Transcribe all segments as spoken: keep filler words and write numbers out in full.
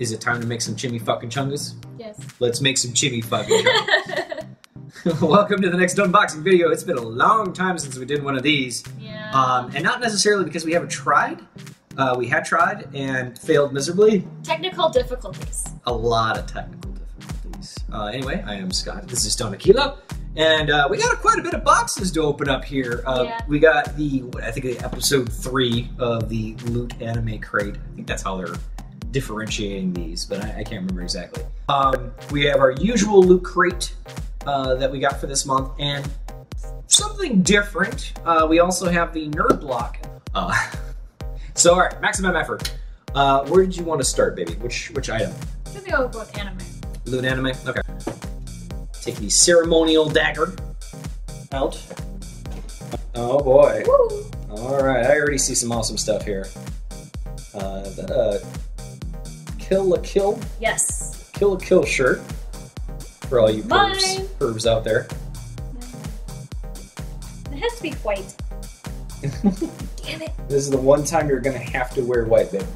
Is it time to make some chimmy fucking chungas? Yes. Let's make some chimmy fucking chungas. Welcome to the next unboxing video. It's been a long time since we did one of these. Yeah. Um, and not necessarily because we haven't tried. Uh, we had tried and failed miserably. Technical difficulties. A lot of technical difficulties. Uh, anyway, I am Scott. This is Don Aquila. And uh, we got a, quite a bit of boxes to open up here. Uh, yeah. We got the, I think, the episode three of the Loot Anime Crate. I think that's how they're differentiating these, but I, I can't remember exactly. Um, we have our usual Loot Crate uh, that we got for this month, and something different. Uh, we also have the Nerdblock. Uh, so, all right, maximum effort. Uh, where did you want to start, baby? Which which item? I'm gonna go with Loot Anime. Loot Anime. Okay. Take the ceremonial dagger out. Oh boy. Woo. All right, I already see some awesome stuff here. Uh, the, uh, Kill la Kill? Yes. Kill la Kill shirt for all you pervs, pervs out there. It has to be white. Damn it. This is the one time you're going to have to wear white, babe.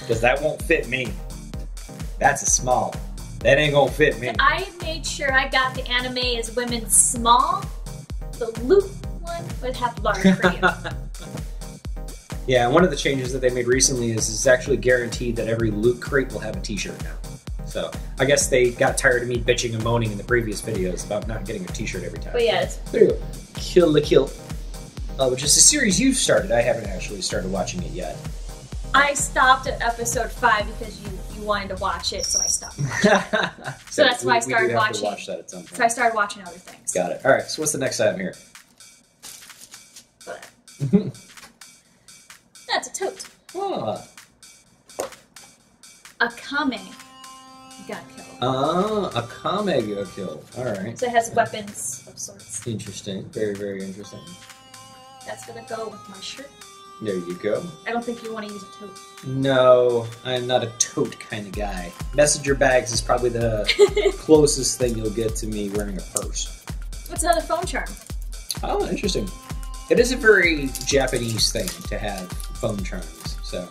Because that won't fit me. That's a small. That ain't gonna fit me. I made sure I got the anime as women small. The Loot one would have large for you. Yeah, one of the changes that they made recently is it's actually guaranteed that every Loot Crate will have a t-shirt now. So I guess they got tired of me bitching and moaning in the previous videos about not getting a t-shirt every time. But yeah, it's there you go. Kill la Kill. Uh, which is a series you've started. I haven't actually started watching it yet. I stopped at episode five because you, you wanted to watch it, so I stopped watching it. So that's why I started watching. Watch that at some point. So I started watching other things. Got it. All right. So what's the next item here? That's a tote. Oh. A kame got killed. Ah, a kame got killed. All right. So it has weapons of sorts. Interesting. Very, very interesting. That's gonna go with my shirt. There you go. I don't think you want to use a tote. No, I'm not a tote kind of guy. Messenger bags is probably the closest thing you'll get to me wearing a purse. What's another phone charm? Oh, interesting. It is a very Japanese thing to have phone charms, so.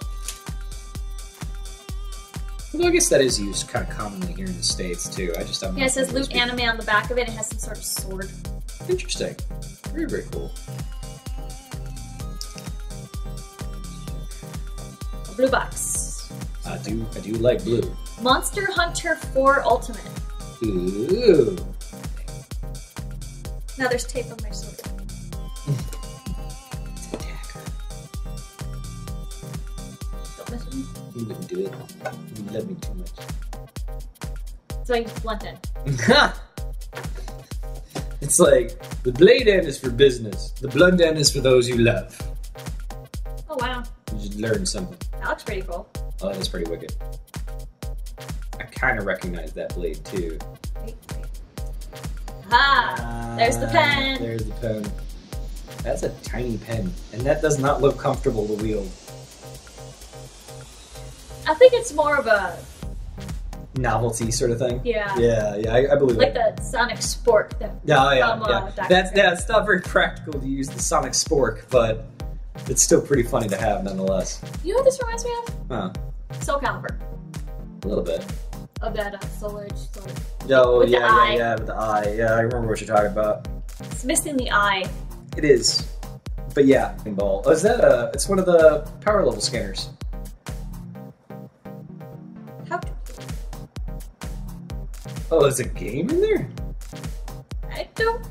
Well, I guess that is used kind of commonly here in the States, too. I just don't yeah, it says Loot Anime on the back of it. It has some sort of sword. Interesting. Very, very cool. Blue box. I do, I do like blue. Monster Hunter four Ultimate. Ooh. Now there's tape on my sword. It's a dagger. Don't miss me. You wouldn't do it. You love me too much. So I use blunt end. It's like, the blade end is for business. The blunt end is for those you love. Oh, wow. You just learned something. That looks pretty cool. Oh, that is pretty wicked. I kind of recognize that blade, too. Wait, wait. Aha! Uh, there's the pen! There's the pen. That's a tiny pen, and that does not look comfortable to wield. I think it's more of a... novelty sort of thing? Yeah. Yeah, yeah, I, I believe like it. Like the Sonic Spork. That oh, yeah, um, yeah. Uh, that's, yeah. It's not very practical to use the Sonic Spork, but... it's still pretty funny to have, nonetheless. You know what this reminds me of? Huh. Soulcalibur. A little bit. Of that uh, Soul Edge sword. Oh, with yeah, yeah, yeah, with the eye. Yeah, I remember what you're talking about. It's missing the eye. It is. But yeah, pinball. Oh, is that a... it's one of the power level scanners. How... oh, there's a game in there? I don't...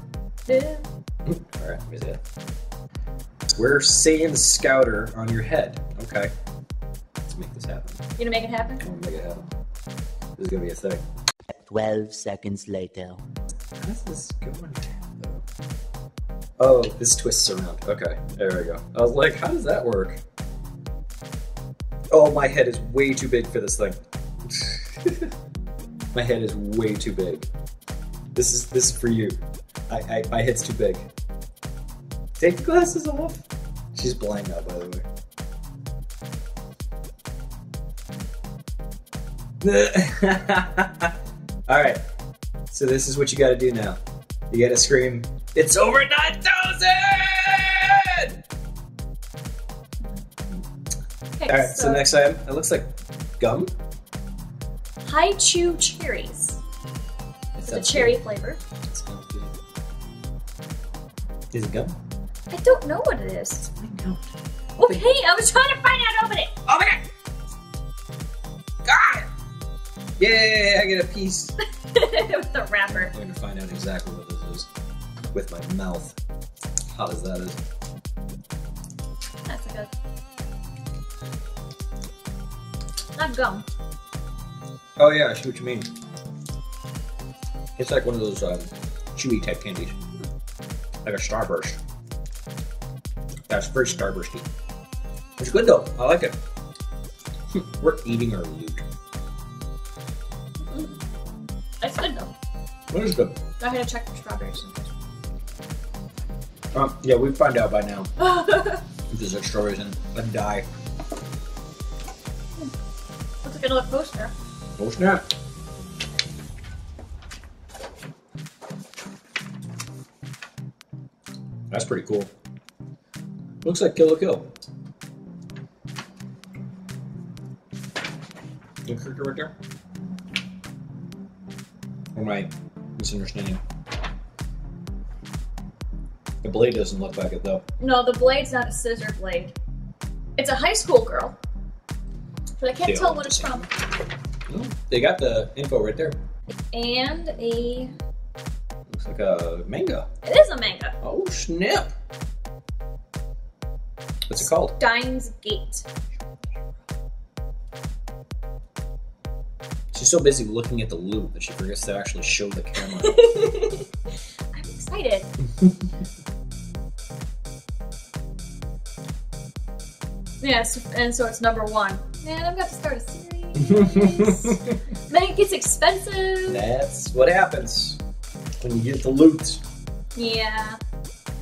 Alright, here's it. Wear Sand Scouter on your head. Okay. Let's make this happen. You gonna make it happen? I'm gonna make it happen. This is gonna be a thing. twelve seconds later. How's this going? Oh, this twists around. Okay, there we go. I was like, how does that work? Oh, my head is way too big for this thing. My head is way too big. This is this is for you. I, I my head's too big. Take the glasses off. She's blind now, by the way. Alright, so this is what you gotta do now. You gotta scream, it's over nine thousand! Okay, alright, so, so next item, it looks like gum. Taichu cherries. It's a cherry good. flavor. That smells good. Is it gum? I don't know what it is. I don't. Okay, I was trying to find out. Open it. Oh my god! Ah! Yay! I get a piece. With the wrapper. I'm going to find out exactly what this is with my mouth. How does that is? That's good. Not gum. Oh yeah, I see what you mean. It's like one of those uh, chewy type candies, like a Starburst. That's very Starbursty. It's good though. I like it. We're eating our loot. Mm-hmm. That's good though. It is good. I'm gonna check for strawberries. Um, yeah, we find out by now. If there's extra reason, I'd die. Looks like another post there. Oh snap! That's pretty cool. Looks like Kill la Kill. Little character right there. Or am I misunderstanding? The blade doesn't look like it though. No, the blade's not a scissor blade. It's a high school girl. But I can't they tell what it's from. Oh, they got the info right there. And a... Looks like a manga. It is a manga. Oh snap! What's it called? Steins Gate. She's so busy looking at the loot that she forgets to actually show the camera. I'm excited. Yes, and so it's number one. Man, I've got to start a series. Man, it gets expensive. That's what happens when you get the loot. Yeah.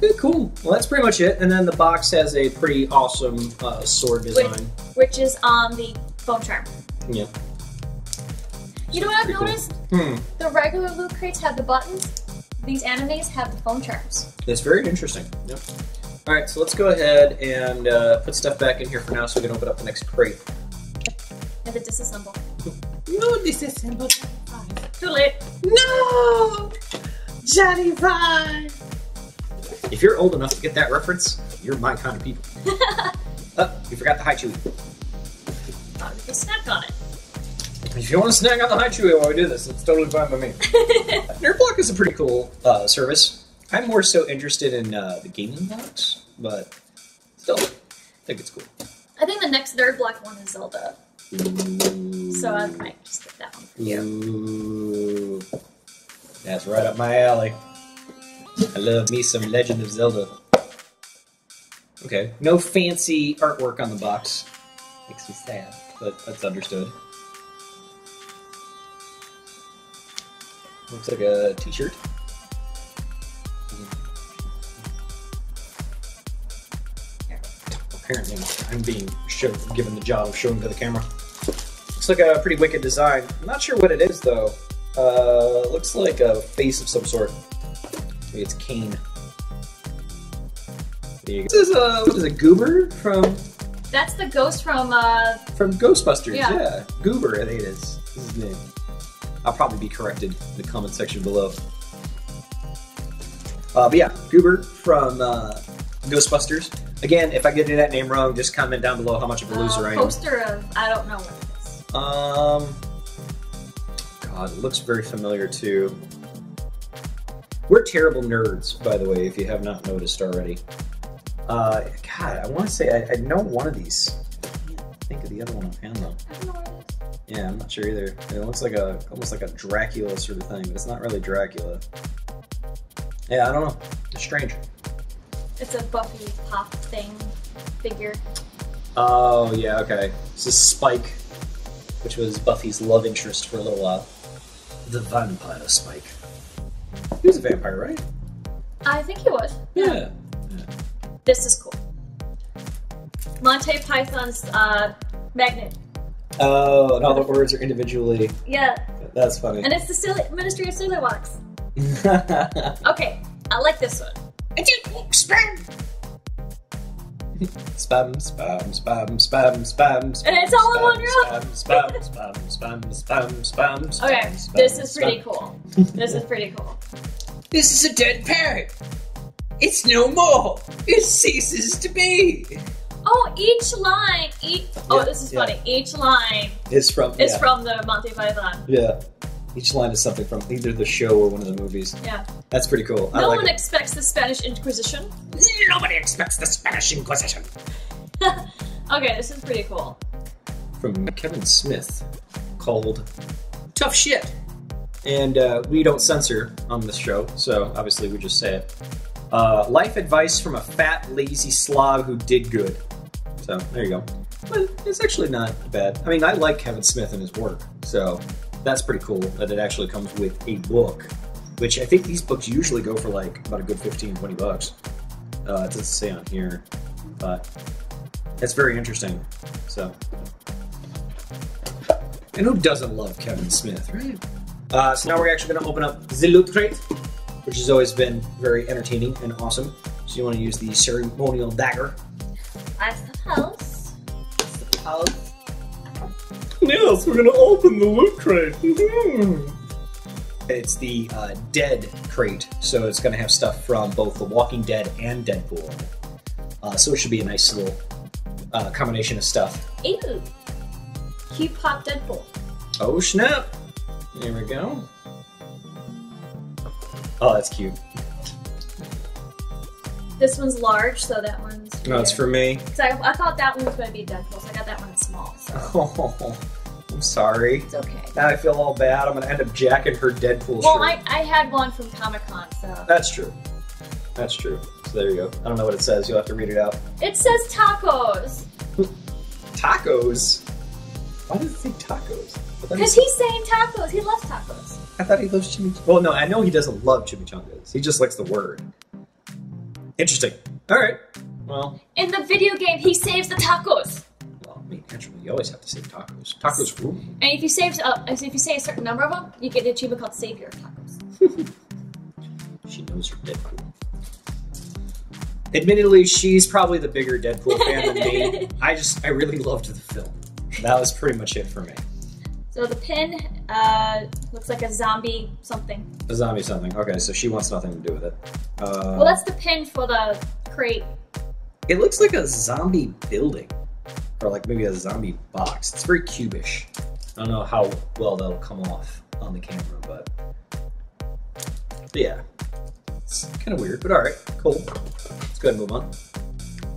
Good, cool. Well, that's pretty much it. And then the box has a pretty awesome uh, sword design. Which, which is on the foam charm. Yeah. You know what I've noticed? Cool. Hmm. The regular loot crates have the buttons. These animes have the foam charms. That's very interesting. Yep. All right, so let's go ahead and uh, put stuff back in here for now so we can open up the next crate. And the disassemble. No disassemble. Too late. No! Johnny Five! If you're old enough to get that reference, you're my kind of people. Oh, you forgot the high chewy. Thought we could snack on it. If you want to snack on the high chewy while we do this, it's totally fine by me. Nerdblock is a pretty cool uh, service. I'm more so interested in uh, the gaming box, but still, I think it's cool. I think the next Nerdblock one is Zelda. Ooh. So I might just get that one. Yeah. Ooh. That's right up my alley. I love me some Legend of Zelda. Okay, no fancy artwork on the box. Makes me sad, but that's understood. Looks like a t-shirt. Apparently, I'm being shown, given the job of showing to the camera. Looks like a pretty wicked design. I'm not sure what it is though. Uh, looks like a face of some sort. Maybe it's Kane. There you go. This is a, what is it, Goober from... That's the ghost from... Uh... From Ghostbusters, yeah. yeah. Goober, I think it is. This is his name. I'll probably be corrected in the comment section below. Uh, but yeah, Goober from uh, Ghostbusters. Again, if I get that name wrong, just comment down below how much of a loser uh, I am. Poster of... I don't know what it is. Um... God, it looks very familiar too. We're terrible nerds, by the way, if you have not noticed already. Uh, God, I want to say I, I know one of these. I can't think of the other one offhand though. I don't know what it is. Yeah, I'm not sure either. It looks like a, almost like a Dracula sort of thing, but it's not really Dracula. Yeah, I don't know. It's strange. It's a Buffy pop thing, figure. Oh, yeah, okay. This is Spike, which was Buffy's love interest for a little while. The vampire Spike. He was a vampire, right? I think he was. Yeah. yeah. This is cool. Monty Python's uh, magnet. Oh, and all the words are individually. Yeah. That's funny. And it's the silly Ministry of Silly Walks. Okay, I like this one. It's a expand. Spam, spam, spam, spam, spam, spam. And it's all spam, in one row. Spam, spam, spam, spam, spam, spam. Okay, spam, this is pretty spam. cool. This is pretty cool. This is a dead parrot. It's no more. It ceases to be. Oh, each line, each. Oh, yeah, this is yeah. funny. Each line is from is yeah. from the Monty Python. Yeah. Each line is something from either the show or one of the movies. Yeah. That's pretty cool. No like one it. expects the Spanish Inquisition. Nobody expects the Spanish Inquisition. Okay, this is pretty cool. From Kevin Smith, called Tough Shit. And uh, we don't censor on this show, so obviously we just say it. Uh, life advice from a fat, lazy slob who did good. So, there you go. But it's actually not bad. I mean, I like Kevin Smith and his work, so... That's pretty cool that it actually comes with a book, which I think these books usually go for like about a good fifteen, twenty bucks. Uh, it doesn't say on here, but that's very interesting. So, and who doesn't love Kevin Smith, right? Uh, so now we're actually gonna open up the Loot Crate, which has always been very entertaining and awesome. So you wanna use the ceremonial dagger. I suppose. I suppose. Yes, we're gonna open the Loot Crate. It's the uh, Dead Crate, so it's gonna have stuff from both The Walking Dead and Deadpool. Uh, so it should be a nice little uh, combination of stuff. Ew! Cute pop Deadpool. Oh snap! There we go. Oh, that's cute. This one's large, so that one's... Weird. No, it's for me. So I, I thought that one was going to be Deadpool, so I got that one small, so... Oh, I'm sorry. It's okay. Now I feel all bad. I'm going to end up jacking her Deadpool well, shirt. Well, I, I had one from Comic-Con, so... That's true. That's true. So there you go. I don't know what it says. You'll have to read it out. It says tacos. Tacos? Why does it say tacos? Because he's saying tacos. He loves tacos. I thought he loves chimichangas. Well, no, I know he doesn't love chimichangas. He just likes the word. Interesting. All right. Well. In the video game, he saves the tacos. Well, I mean, naturally, you always have to save tacos. Tacos rule. And if you save, uh, if you save a certain number of them, you get an achievement called Save Your Tacos. She knows her Deadpool. Admittedly, she's probably the bigger Deadpool fan than me. I just, I really loved the film. That was pretty much it for me. So the pin uh, looks like a zombie something. A zombie something. Okay, so she wants nothing to do with it. Uh, well, that's the pin for the crate. It looks like a zombie building. Or like maybe a zombie box. It's very cubish. I don't know how well that'll come off on the camera, but... but yeah. It's kind of weird, but alright. Cool. Let's go ahead and move on.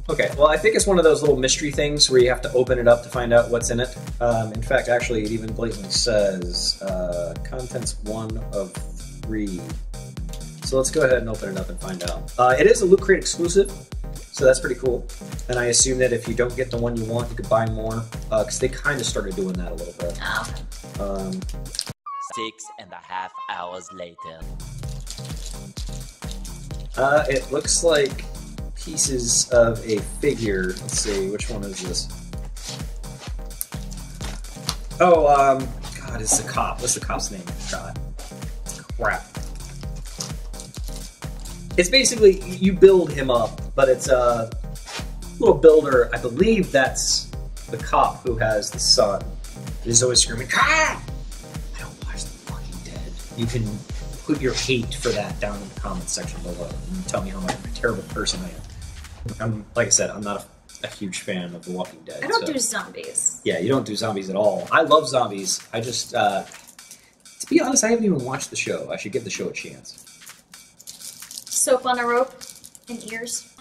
Okay, well, I think it's one of those little mystery things where you have to open it up to find out what's in it. Um, in fact, actually, it even blatantly says uh, contents one of three. So let's go ahead and open it up and find out. Uh, it is a Loot Crate exclusive, so that's pretty cool. And I assume that if you don't get the one you want, you could buy more, because uh, they kind of started doing that a little bit. Oh, okay. Um, Six and a half hours later. Uh, it looks like... pieces of a figure. Let's see, which one is this? Oh, um, God, it's the cop. What's the cop's name? God. Crap. It's basically, you build him up, but it's a little builder. I believe that's the cop who has the son. He's always screaming, ah! I don't watch The Walking Dead. You can put your hate for that down in the comments section below and tell me how much of a terrible person I am. I'm, like I said, I'm not a, a huge fan of The Walking Dead. I don't so. do zombies. Yeah, you don't do zombies at all. I love zombies. I just, uh, to be honest, I haven't even watched the show. I should give the show a chance. Soap on a rope and ears.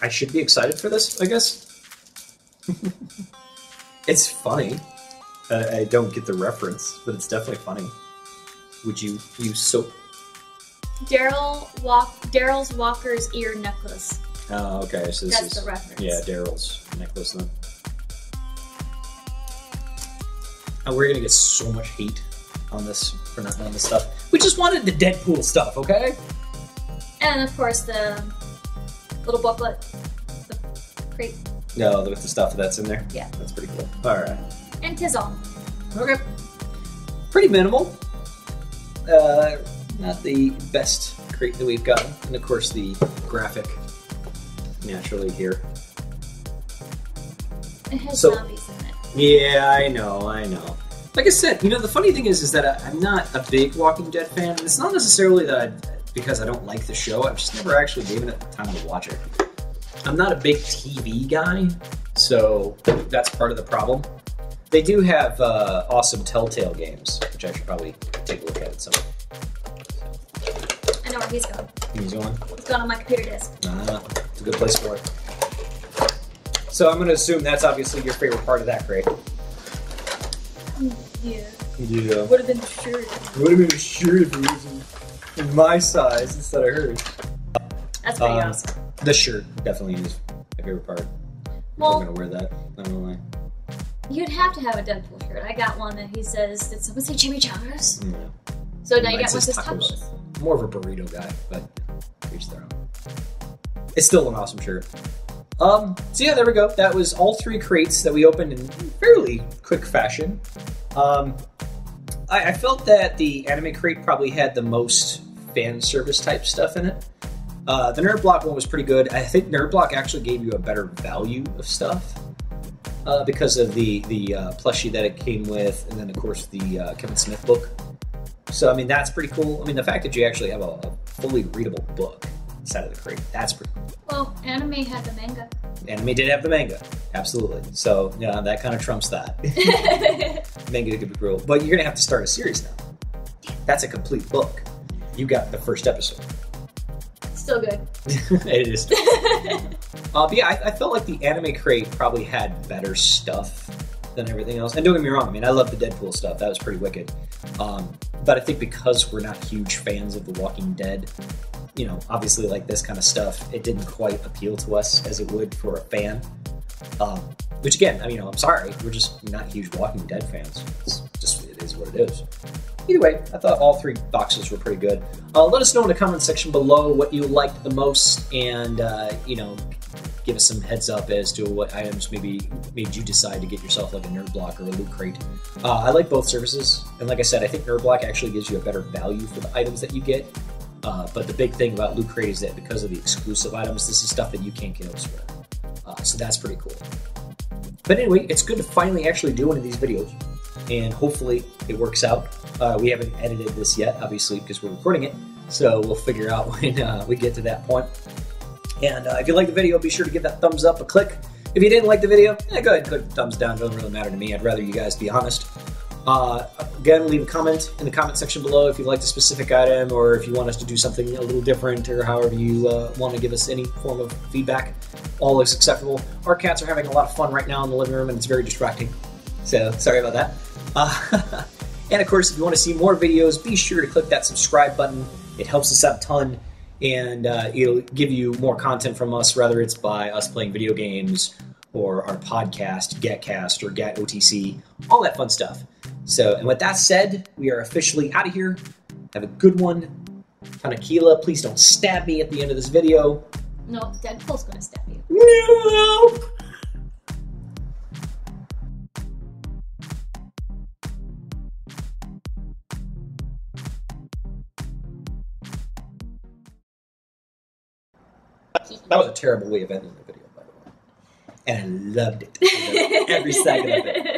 I should be excited for this, I guess. It's funny. Uh, I don't get the reference, but it's definitely funny. Would you use soap? Daryl walk. Daryl's Walker's ear necklace. Oh, okay. So this That's is, the reference. Yeah, Daryl's necklace. Then. Oh, we're gonna get so much hate on this for not knowing this stuff. We just wanted the Deadpool stuff, okay? And of course the little booklet, the crate. No, with the stuff that's in there. Yeah, that's pretty cool. All right. And tizzle. Okay. Pretty minimal. Uh, not the best crate that we've gotten, and of course the graphic naturally here. It has so, zombies in it. Yeah, I know, I know. Like I said, you know, the funny thing is, is that I, I'm not a big Walking Dead fan, and it's not necessarily that I, because I don't like the show. I've just never actually given it the time to watch it. I'm not a big T V guy, so that's part of the problem. They do have uh, awesome Telltale games, which I should probably take a look at at some point. I know where he's going. He's going? It's going on my computer disk. Uh, it's a good place for it. So I'm going to assume that's obviously your favorite part of that crate. Yeah. Yeah. Would have been sure. Would have been sure if it was in my size instead of hers. That's pretty um, awesome. The shirt definitely is my favorite part. Well, I'm going to wear that. I'm going to lie. You'd have to have a Deadpool shirt. I got one that he says, did someone say chimichangas? No. So now you got one that's touched. More of a burrito guy, but each their own. It's still an awesome shirt. Um, so yeah, there we go. That was all three crates that we opened in fairly quick fashion. Um, I, I felt that the anime crate probably had the most fan service type stuff in it. Uh, the Nerdblock one was pretty good. I think Nerdblock actually gave you a better value of stuff. Uh, because of the, the uh, plushie that it came with, and then, of course, the uh, Kevin Smith book. So, I mean, that's pretty cool. I mean, the fact that you actually have a, a fully readable book inside of the crate, that's pretty cool. Well, anime had the manga. Anime did have the manga, absolutely. So, yeah, that kind of trumps that. Manga could be real. But you're going to have to start a series now. That's a complete book. You got the first episode. Still good. It is. uh, but yeah, I, I felt like the anime crate probably had better stuff than everything else. And don't get me wrong, I mean, I love the Deadpool stuff. That was pretty wicked. Um, but I think because we're not huge fans of The Walking Dead, you know, obviously like this kind of stuff, it didn't quite appeal to us as it would for a fan. Um, which again, I mean, I'm sorry, we're just not huge Walking Dead fans. It's just, it is what it is. Either way, I thought all three boxes were pretty good. Uh, let us know in the comment section below what you liked the most, and uh, you know, give us some heads up as to what items maybe made you decide to get yourself like a Nerdblock or a Loot Crate. Uh, I like both services, and like I said, I think Nerdblock actually gives you a better value for the items that you get. Uh, but the big thing about Loot Crate is that because of the exclusive items, this is stuff that you can't get elsewhere. Uh, so that's pretty cool. But anyway, it's good to finally actually do one of these videos, and hopefully it works out. Uh, we haven't edited this yet, obviously, because we're recording it, so we'll figure out when uh, we get to that point. And uh, if you like the video, be sure to give that thumbs up a click. If you didn't like the video, eh, go ahead and click the thumbs down. It doesn't really matter to me. I'd rather you guys be honest. Uh, again, leave a comment in the comment section below if you liked a specific item, or if you want us to do something a little different, or however you uh, want to give us any form of feedback. All is acceptable. Our cats are having a lot of fun right now in the living room, and it's very distracting. So, sorry about that. Uh, and of course, if you want to see more videos, be sure to click that subscribe button. It helps us out a ton, and uh, it'll give you more content from us, whether it's by us playing video games or our podcast, GetCast or Get O T C, all that fun stuff. So, and with that said, we are officially out of here. Have a good one. Don Aquila, please don't stab me at the end of this video. No, Deadpool's gonna stab you. No! That was a terrible way of ending the video, by the way. And I loved it. I loved every second of it.